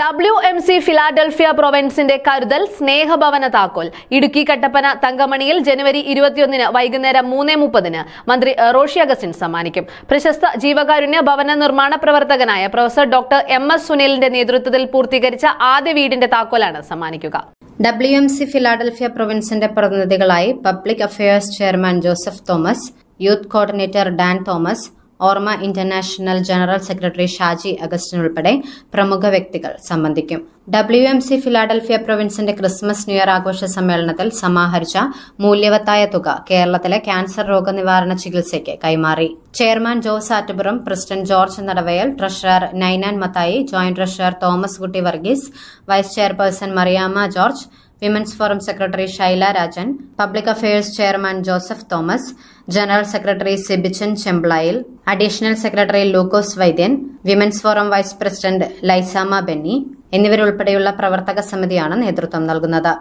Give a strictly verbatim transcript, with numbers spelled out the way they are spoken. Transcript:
W M C Philadelphia പ്രൊവിൻസിന്റെ കരുതൽ സ്നേഹഭവന താക്കോൽ ഇടുക്കി കട്ടപ്പന തങ്കമണിയിൽ ജനുവരി ഇരുപത്തിയൊന്നിന് വൈകുന്നേരം മൂന്ന് മുപ്പതിന് മന്ത്രി റോഷി അഗസ്റ്റിൻ സമ്മാനിക്കും. പ്രശസ്ത ജീവകാരുണ്യ ഭവന നിർമ്മാണ പ്രവർത്തകനായ പ്രൊഫസർ ഡോക്ടർ എം എസ് സുനിലിന്റെ നേതൃത്വത്തിൽ പൂർത്തീകരിച്ച ആദ്യ വീടിന്റെ താക്കോലാണ് സമ്മാനിക്കുക. ഡബ്ല്യു എം സി ഫിലാഡൽഫിയ പ്രൊവിൻസിന്റെ പ്രതിനിധികളായി public affairs chairman Joseph Thomas, youth coordinator Dan Thomas, ഓർമ്മ ഇന്റർനാഷണൽ ജനറൽ സെക്രട്ടറി ഷാജി അഗസ്തിനോലപड़े പ്രമുഖ വ്യക്തികൾ സംബന്ധിക്കും. ഡബ്ല്യു എം സി ഫിലാഡൽഫിയ പ്രൊവിൻസിന്റെ ക്രിസ്മസ് ന്യൂഇയർ ആഘോഷ സമ്മേളനത്തിൽ സമാഹരിച്ച മൂല്യവത്തായ തുക കേരളത്തിലെ ക്യാൻസർ രോഗനിവാരണ ചികിത്സയ്ക്ക് കൈമാറി. ചെയർമാൻ ജോസ് ആട്ടബറം, president George നരവേൽ, treasurer Ninan Mathai, joint treasurer Thomas Kutty Varghese, vice chairperson Mariam George, women's forum secretary Shaila Rajan, public affairs chairman Joseph Thomas, general secretary സെബിച്ചൻ ചെമബൈൽ, അഡീഷണൽ സെക്രട്ടറി ലോકો സ്വൈദേൻ, women's forum vice president Laisamma Bani എന്നിവരുൾപ്പെടെയുള്ള പ്രവർത്തക സമിതിയാണ് നേതൃത്വം നൽകുന്നത്.